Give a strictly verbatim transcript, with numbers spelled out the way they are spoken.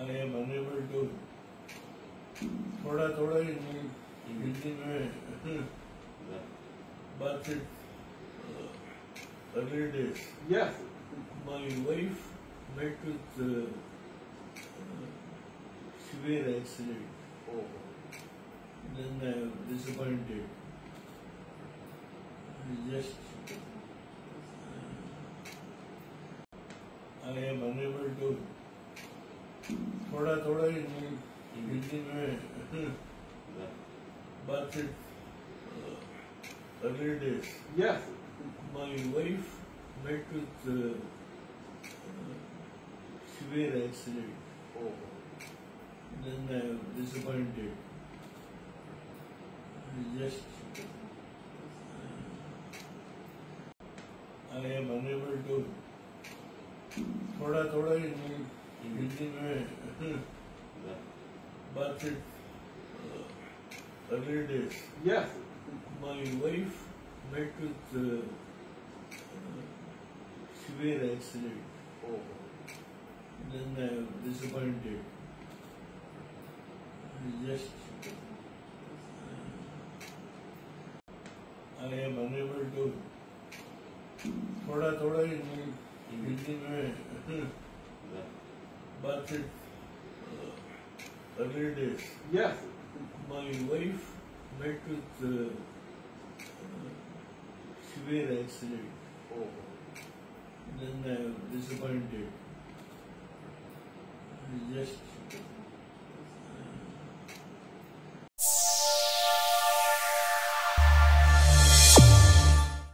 I am unable to. थोड़ा थोड़ा ही हिंदी में, but it early days. Yes. My wife met with uh, severe accident. Oh. Then I am disappointed. Just I am unable to. थोड़ा थोड़ा ही हिंदी में, but it uh, early days. Yes. My wife met with uh, severe accident. Oh. Then I am disappointed. Just I am unable to. थोड़ा थोड़ा ही हिंदी में, but it uh, early days. Yes. My wife met with uh, severe accident. Oh. Then I am disappointed. Just I am unable to. थोड़ा थोड़ा ही हिंदी में, but it uh, early days. Yes. My wife met with uh, severe accident. Oh. Then I am disappointed. Just